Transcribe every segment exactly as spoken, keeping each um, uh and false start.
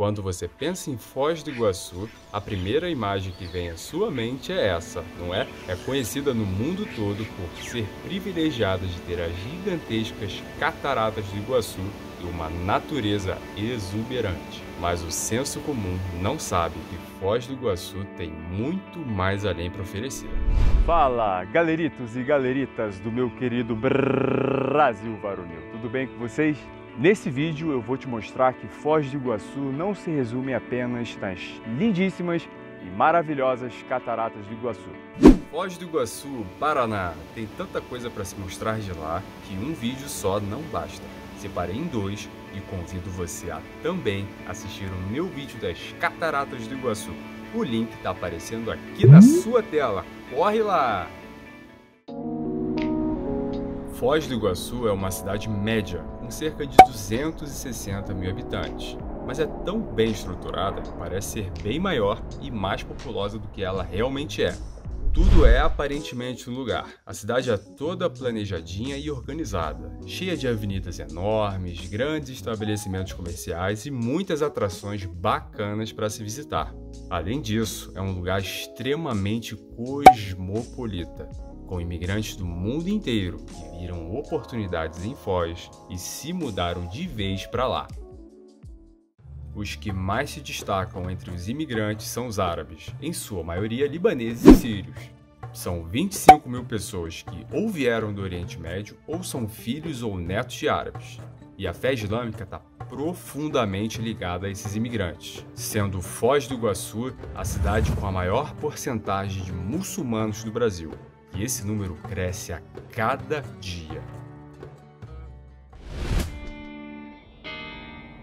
Quando você pensa em Foz do Iguaçu, a primeira imagem que vem à sua mente é essa, não é? É conhecida no mundo todo por ser privilegiada de ter as gigantescas Cataratas do Iguaçu e uma natureza exuberante. Mas o senso comum não sabe que Foz do Iguaçu tem muito mais além para oferecer. Fala, galeritos e galeritas do meu querido Brasil varonil. Tudo bem com vocês? Nesse vídeo eu vou te mostrar que Foz do Iguaçu não se resume apenas nas lindíssimas e maravilhosas Cataratas do Iguaçu. Foz do Iguaçu, Paraná, tem tanta coisa para se mostrar de lá que um vídeo só não basta. Separei em dois e convido você a também assistir o meu vídeo das Cataratas do Iguaçu. O link está aparecendo aqui na sua tela. Corre lá! Foz do Iguaçu é uma cidade média, com cerca de duzentos e sessenta mil habitantes, mas é tão bem estruturada que parece ser bem maior e mais populosa do que ela realmente é. Tudo é aparentemente um lugar. A cidade é toda planejadinha e organizada, cheia de avenidas enormes, grandes estabelecimentos comerciais e muitas atrações bacanas para se visitar. Além disso, é um lugar extremamente cosmopolita, com imigrantes do mundo inteiro que viram oportunidades em Foz e se mudaram de vez para lá. Os que mais se destacam entre os imigrantes são os árabes, em sua maioria libaneses e sírios. São vinte e cinco mil pessoas que ou vieram do Oriente Médio ou são filhos ou netos de árabes. E a fé islâmica está profundamente ligada a esses imigrantes, sendo Foz do Iguaçu a cidade com a maior porcentagem de muçulmanos do Brasil. E esse número cresce a cada dia.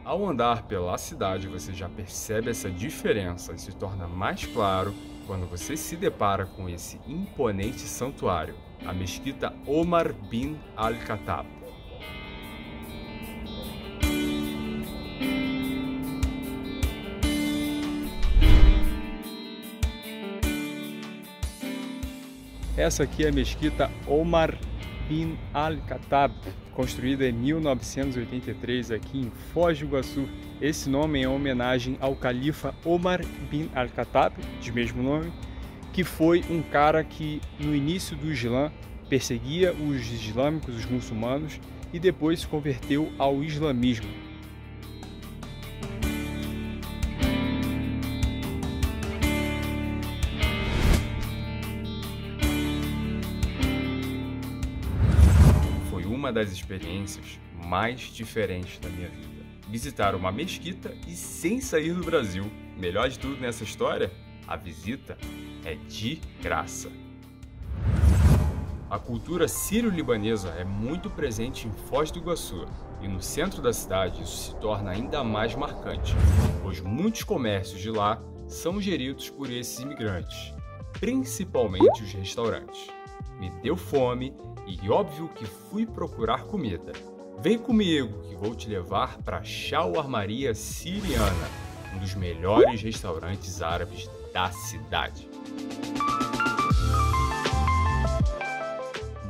Ao andar pela cidade, você já percebe essa diferença e se torna mais claro quando você se depara com esse imponente santuário, a mesquita Omar bin Al-Khattab. Essa aqui é a mesquita Omar bin Al-Khattab, construída em mil novecentos e oitenta e três aqui em Foz do Iguaçu. Esse nome é em homenagem ao califa Omar bin Al-Khattab, de mesmo nome, que foi um cara que no início do Islã perseguia os islâmicos, os muçulmanos, e depois se converteu ao islamismo. Uma das experiências mais diferentes da minha vida. Visitar uma mesquita e sem sair do Brasil. Melhor de tudo nessa história, a visita é de graça. A cultura sírio-libanesa é muito presente em Foz do Iguaçu e no centro da cidade isso se torna ainda mais marcante, pois muitos comércios de lá são geridos por esses imigrantes, principalmente os restaurantes. Me deu fome e óbvio que fui procurar comida. Vem comigo que vou te levar para Shawarmaria Siriana, um dos melhores restaurantes árabes da cidade.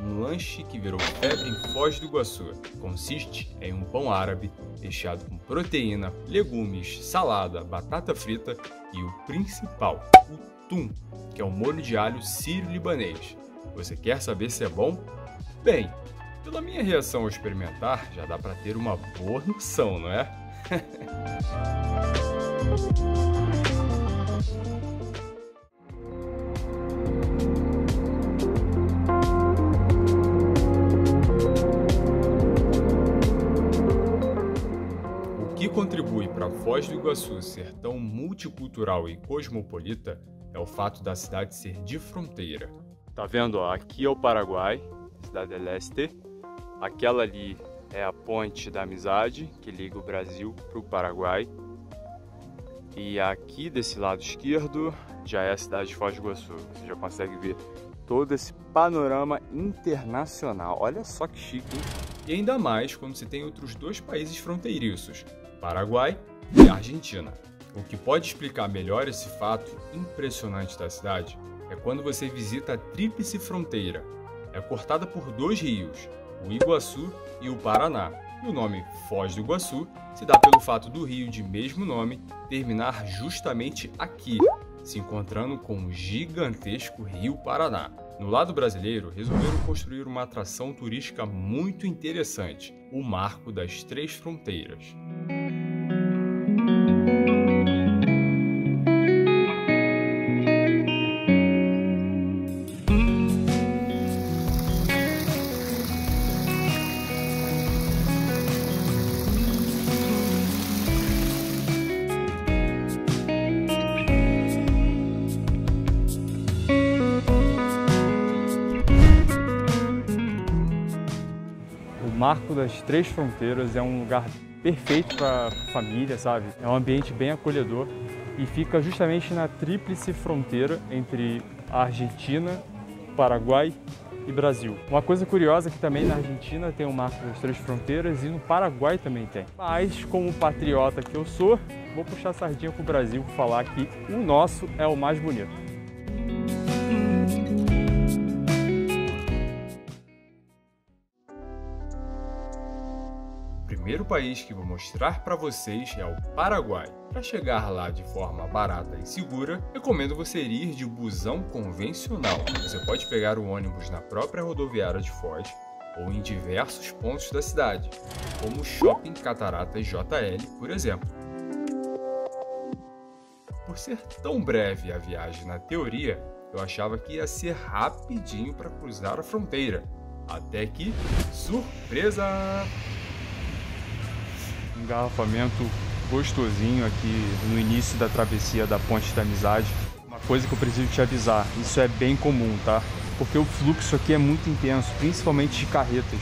Um lanche que virou febre em Foz do Iguaçu consiste em um pão árabe recheado com proteína, legumes, salada, batata frita e o principal, o tum, que é o molho de alho sírio-libanês. Você quer saber se é bom? Bem, pela minha reação ao experimentar, já dá para ter uma boa noção, não é? O que contribui para Foz do Iguaçu ser tão multicultural e cosmopolita é o fato da cidade ser de fronteira. Tá vendo? Ó, aqui é o Paraguai, Ciudad del Este. Aquela ali é a Ponte da Amizade, que liga o Brasil para o Paraguai. E aqui desse lado esquerdo já é a cidade de Foz do Iguaçu. Você já consegue ver todo esse panorama internacional. Olha só que chique, hein? E ainda mais quando se tem outros dois países fronteiriços, Paraguai e Argentina. O que pode explicar melhor esse fato impressionante da cidade é quando você visita a Tríplice Fronteira. É cortada por dois rios, o Iguaçu e o Paraná, E o nome Foz do Iguaçu se dá pelo fato do rio de mesmo nome terminar justamente aqui, se encontrando com o gigantesco Rio Paraná. No lado brasileiro, resolveram construir uma atração turística muito interessante, o Marco das Três Fronteiras. O Marco das Três Fronteiras é um lugar perfeito para família, sabe? É um ambiente bem acolhedor e fica justamente na Tríplice Fronteira entre a Argentina, Paraguai e Brasil. Uma coisa curiosa é que também na Argentina tem o Marco das Três Fronteiras e no Paraguai também tem. Mas, como patriota que eu sou, vou puxar a sardinha pro Brasil e falar que o nosso é o mais bonito. O primeiro país que vou mostrar para vocês é o Paraguai. Para chegar lá de forma barata e segura, recomendo você ir de busão convencional. Você pode pegar o ônibus na própria rodoviária de Foz ou em diversos pontos da cidade, como o Shopping Cataratas J L, por exemplo. Por ser tão breve a viagem na teoria, eu achava que ia ser rapidinho para cruzar a fronteira. Até que, surpresa! Um engarrafamento gostosinho aqui no início da travessia da Ponte da Amizade. Uma coisa que eu preciso te avisar, isso é bem comum, tá? Porque o fluxo aqui é muito intenso, principalmente de carretas.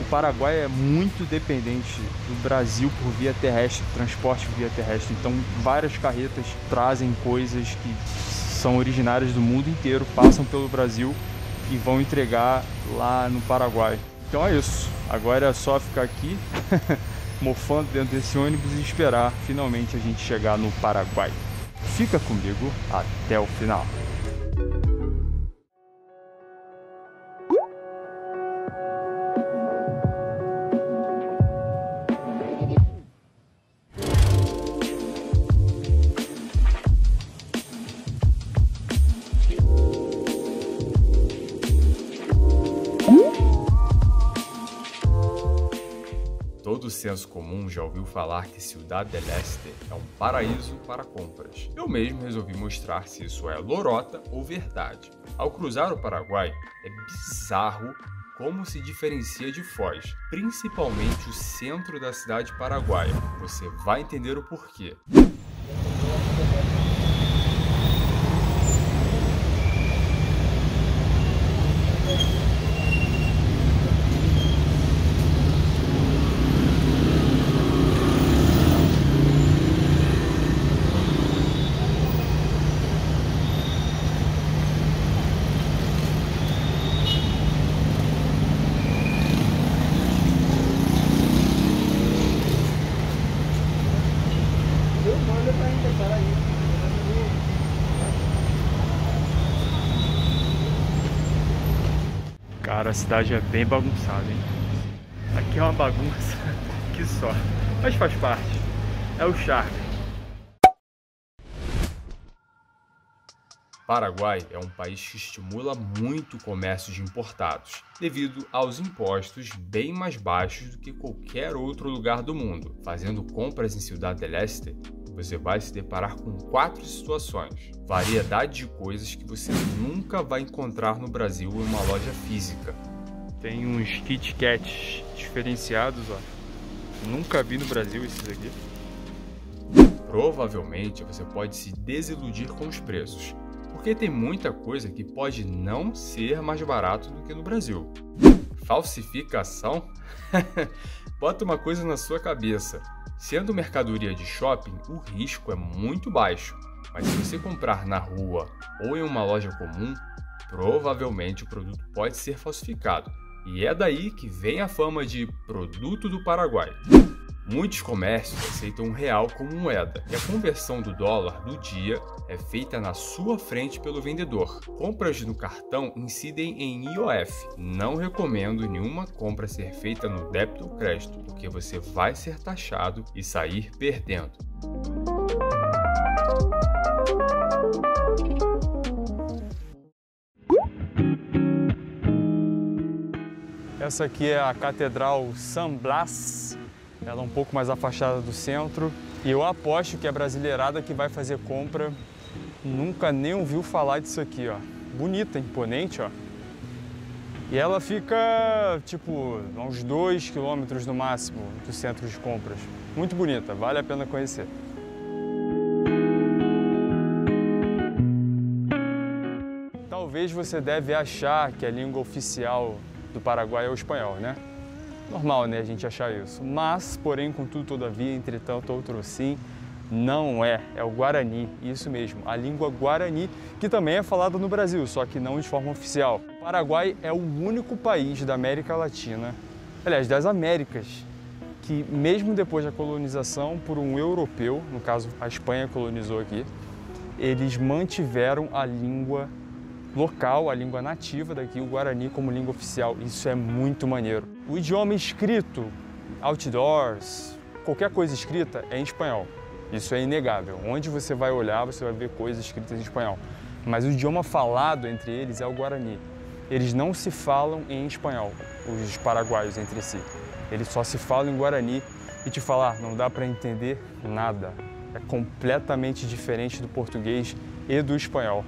O Paraguai é muito dependente do Brasil por via terrestre, transporte por via terrestre. Então várias carretas trazem coisas que são originárias do mundo inteiro, passam pelo Brasil e vão entregar lá no Paraguai. Então é isso, agora é só ficar aqui mofando dentro desse ônibus e esperar finalmente a gente chegar no Paraguai. Fica comigo até o final. Todo senso comum já ouviu falar que Ciudad del Este é um paraíso para compras. Eu mesmo resolvi mostrar se isso é lorota ou verdade. Ao cruzar o Paraguai, é bizarro como se diferencia de Foz, principalmente o centro da cidade paraguaia. Você vai entender o porquê. Cara, a cidade é bem bagunçada, hein? Aqui é uma bagunça que só, mas faz parte, é o charme. Paraguai é um país que estimula muito o comércio de importados, devido aos impostos bem mais baixos do que qualquer outro lugar do mundo. Fazendo compras em Ciudad del Este, você vai se deparar com quatro situações. Variedade de coisas que você nunca vai encontrar no Brasil em uma loja física. Tem uns Kit Kats diferenciados, ó. Nunca vi no Brasil esses aqui. Provavelmente você pode se desiludir com os preços, porque tem muita coisa que pode não ser mais barato do que no Brasil. Falsificação? Bota uma coisa na sua cabeça. Sendo mercadoria de shopping, o risco é muito baixo, mas se você comprar na rua ou em uma loja comum, provavelmente o produto pode ser falsificado. E é daí que vem a fama de produto do Paraguai. Muitos comércios aceitam o real como moeda, e a conversão do dólar do dia é feita na sua frente pelo vendedor. Compras no cartão incidem em I O F. Não recomendo nenhuma compra ser feita no débito ou crédito, porque você vai ser taxado e sair perdendo. Essa aqui é a Catedral San Blas. Ela é um pouco mais afastada do centro. E eu aposto que a brasileirada que vai fazer compra nunca nem ouviu falar disso aqui, ó. Bonita, imponente, ó. E ela fica, tipo, a uns dois quilômetros no máximo do centro de compras. Muito bonita, vale a pena conhecer. Talvez você deve achar que a língua oficial do Paraguai é o espanhol, né? Normal, né, a gente achar isso. Mas, porém, contudo, todavia, entretanto, outro sim, não é. É o Guarani, isso mesmo. A língua Guarani, que também é falada no Brasil, só que não de forma oficial. O Paraguai é o único país da América Latina, aliás, das Américas, que mesmo depois da colonização por um europeu, no caso, a Espanha colonizou aqui, eles mantiveram a língua local, a língua nativa daqui, o Guarani, como língua oficial. Isso é muito maneiro. O idioma escrito, outdoors, qualquer coisa escrita é em espanhol. Isso é inegável. Onde você vai olhar, você vai ver coisas escritas em espanhol. Mas o idioma falado entre eles é o Guarani. Eles não se falam em espanhol, os paraguaios entre si. Eles só se falam em Guarani e te falar, não dá para entender nada. É completamente diferente do português e do espanhol.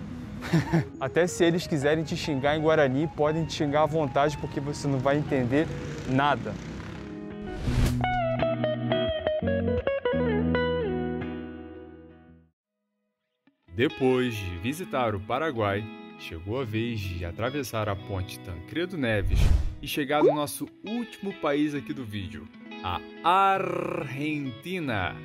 Até se eles quiserem te xingar em Guarani, podem te xingar à vontade, porque você não vai entender nada. Depois de visitar o Paraguai, chegou a vez de atravessar a ponte Tancredo Neves e chegar no nosso último país aqui do vídeo, a Argentina.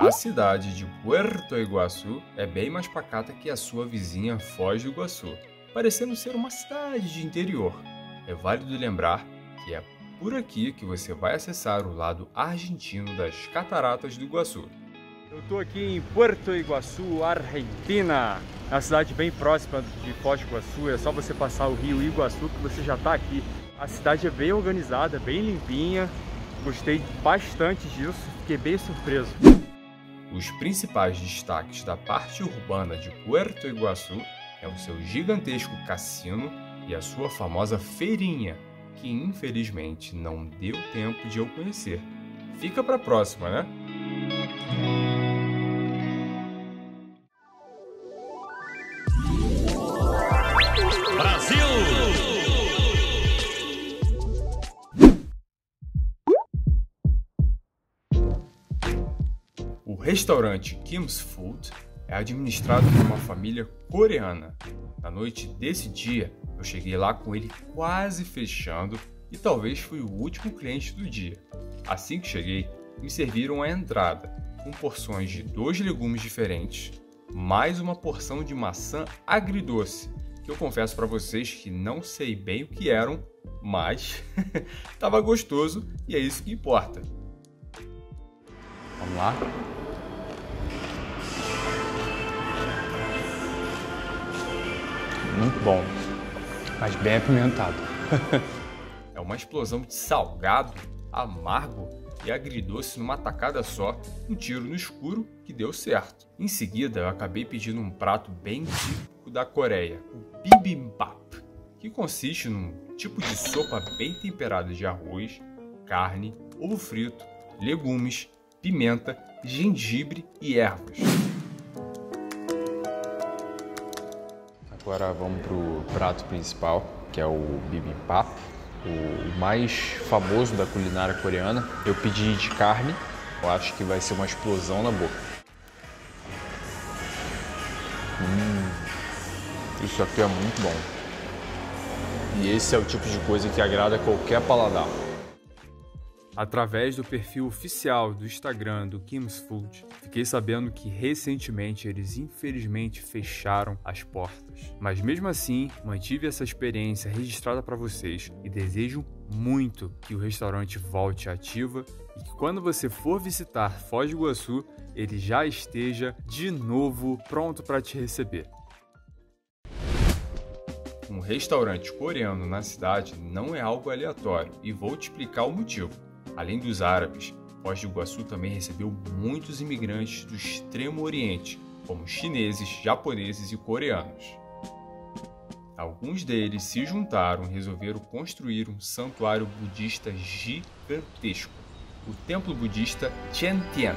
A cidade de Puerto Iguaçu é bem mais pacata que a sua vizinha Foz do Iguaçu, parecendo ser uma cidade de interior. É válido lembrar que é por aqui que você vai acessar o lado argentino das Cataratas do Iguaçu. Eu estou aqui em Puerto Iguaçu, Argentina, uma cidade bem próxima de Foz do Iguaçu. É só você passar o rio Iguaçu que você já está aqui. A cidade é bem organizada, bem limpinha. Gostei bastante disso, fiquei bem surpreso. Os principais destaques da parte urbana de Puerto Iguaçu é o seu gigantesco cassino e a sua famosa feirinha, que infelizmente não deu tempo de eu conhecer. Fica para a próxima, né? Brasil! O restaurante Kim's Food é administrado por uma família coreana. Na noite desse dia, eu cheguei lá com ele quase fechando e talvez fui o último cliente do dia. Assim que cheguei, me serviram a entrada, com porções de dois legumes diferentes, mais uma porção de maçã agridoce, que eu confesso para vocês que não sei bem o que eram, mas estava gostoso e é isso que importa. Vamos lá. Muito bom, mas bem apimentado. É uma explosão de salgado, amargo e agridoce numa tacada só, um tiro no escuro que deu certo. Em seguida, eu acabei pedindo um prato bem típico da Coreia, o bibimbap, que consiste num tipo de sopa bem temperada de arroz, carne, ovo frito, legumes, pimenta, gengibre e ervas. Agora vamos para o prato principal, que é o bibimbap, o mais famoso da culinária coreana. Eu pedi de carne, eu acho que vai ser uma explosão na boca. Hum, isso aqui é muito bom. E esse é o tipo de coisa que agrada qualquer paladar. Através do perfil oficial do Instagram do Kim's Food, fiquei sabendo que recentemente eles infelizmente fecharam as portas. Mas mesmo assim, mantive essa experiência registrada para vocês e desejo muito que o restaurante volte à ativa e que quando você for visitar Foz do Iguaçu, ele já esteja de novo pronto para te receber. Um restaurante coreano na cidade não é algo aleatório e vou te explicar o motivo. Além dos árabes, Foz do Iguaçu também recebeu muitos imigrantes do Extremo Oriente, como chineses, japoneses e coreanos. Alguns deles se juntaram e resolveram construir um santuário budista gigantesco, o templo budista Chen Tian.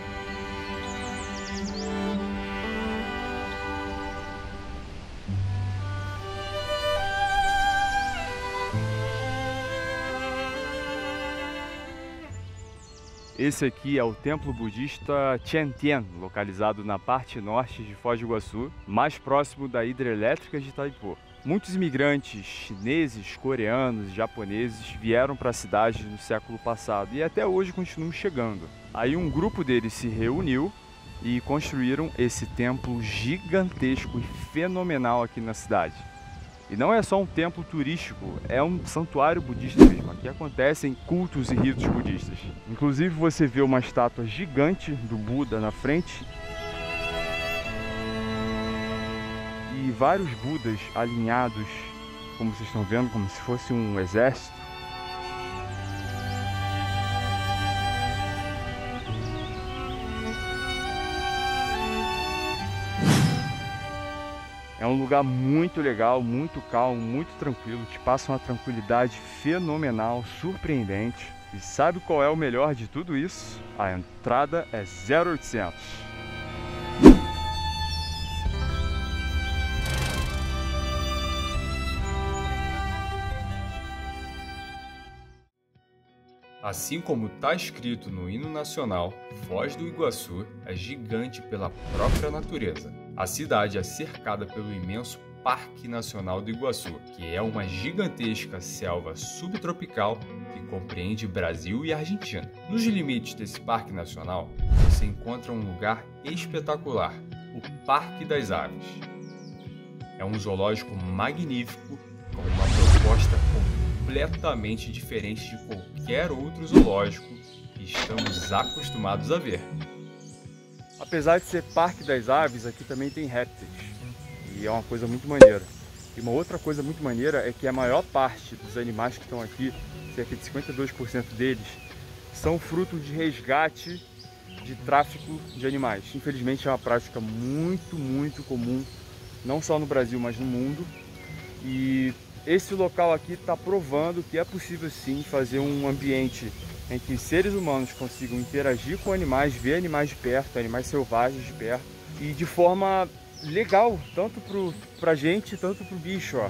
Esse aqui é o templo budista Chen Tian, localizado na parte norte de Foz do Iguaçu, mais próximo da hidrelétrica de Itaipô. Muitos imigrantes chineses, coreanos, japoneses vieram para a cidade no século passado e até hoje continuam chegando. Aí um grupo deles se reuniu e construíram esse templo gigantesco e fenomenal aqui na cidade. E não é só um templo turístico, é um santuário budista mesmo. Aqui acontecem cultos e ritos budistas. Inclusive você vê uma estátua gigante do Buda na frente e vários Budas alinhados, como vocês estão vendo, como se fosse um exército. É um lugar muito legal, muito calmo, muito tranquilo, te passa uma tranquilidade fenomenal, surpreendente. E sabe qual é o melhor de tudo isso? A entrada é zero oitocentos. Assim como está escrito no hino nacional, Foz do Iguaçu é gigante pela própria natureza. A cidade é cercada pelo imenso Parque Nacional do Iguaçu, que é uma gigantesca selva subtropical que compreende Brasil e Argentina. Nos limites desse parque nacional, você encontra um lugar espetacular, o Parque das Aves. É um zoológico magnífico, com uma proposta completamente diferente de qualquer outro zoológico que estamos acostumados a ver. Apesar de ser Parque das Aves, aqui também tem répteis, e é uma coisa muito maneira. E uma outra coisa muito maneira é que a maior parte dos animais que estão aqui, cerca de cinquenta e dois por cento deles, são fruto de resgate de tráfico de animais. Infelizmente é uma prática muito, muito comum, não só no Brasil, mas no mundo. E esse local aqui está provando que é possível sim fazer um ambiente em que seres humanos consigam interagir com animais, ver animais de perto, animais selvagens de perto, e de forma legal, tanto para a gente, tanto para o bicho. Ó.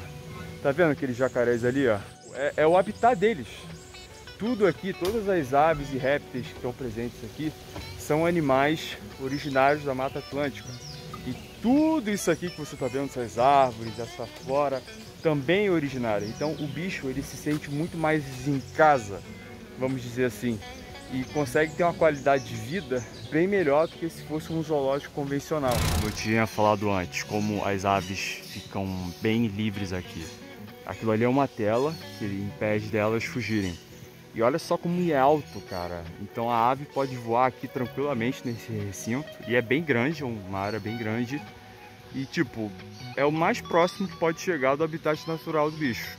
Tá vendo aqueles jacarés ali? Ó? É, é o habitat deles. Tudo aqui, todas as aves e répteis que estão presentes aqui, são animais originários da Mata Atlântica. E tudo isso aqui que você está vendo, essas árvores, essa flora, também é originária. Então o bicho ele se sente muito mais em casa, vamos dizer assim, e consegue ter uma qualidade de vida bem melhor do que se fosse um zoológico convencional. Como eu tinha falado antes, como as aves ficam bem livres aqui. Aquilo ali é uma tela que impede delas fugirem. E olha só como é alto, cara. Então a ave pode voar aqui tranquilamente nesse recinto. E é bem grande, é uma área bem grande. E tipo, é o mais próximo que pode chegar do habitat natural do bicho.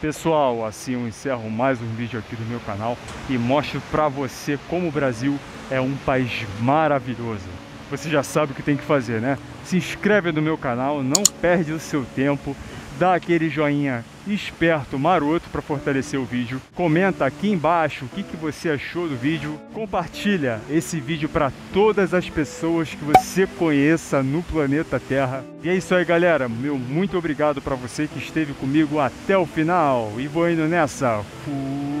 Pessoal, assim eu encerro mais um vídeo aqui do meu canal e mostro pra você como o Brasil é um país maravilhoso. Você já sabe o que tem que fazer, né? Se inscreve no meu canal, não perde o seu tempo, dá aquele joinha esperto, maroto, para fortalecer o vídeo. Comenta aqui embaixo o que, que você achou do vídeo. Compartilha esse vídeo para todas as pessoas que você conheça no planeta Terra. E é isso aí, galera. Meu muito obrigado para você que esteve comigo até o final. E vou indo nessa. Fui!